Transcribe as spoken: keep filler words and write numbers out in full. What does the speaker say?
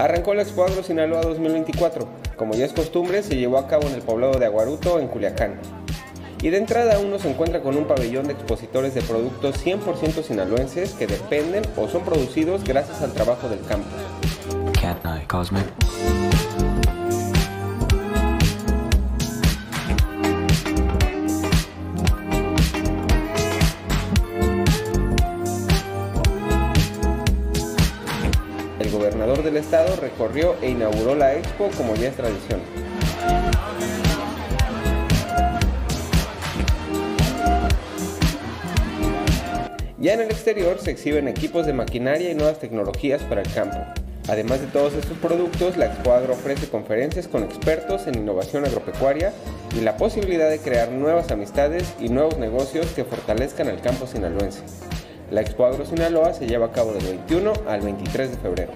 Arrancó la ExpoAgro Sinaloa dos mil veinticuatro, como ya es costumbre se llevó a cabo en el poblado de Aguaruto, en Culiacán. Y de entrada uno se encuentra con un pabellón de expositores de productos cien por ciento sinaloenses que dependen o son producidos gracias al trabajo del campo. El gobernador del estado recorrió e inauguró la expo como ya es tradición. Ya en el exterior se exhiben equipos de maquinaria y nuevas tecnologías para el campo. Además de todos estos productos, la ExpoAgro ofrece conferencias con expertos en innovación agropecuaria y la posibilidad de crear nuevas amistades y nuevos negocios que fortalezcan al campo sinaloense. La ExpoAgro Sinaloa se lleva a cabo del veintiuno al veintitrés de febrero.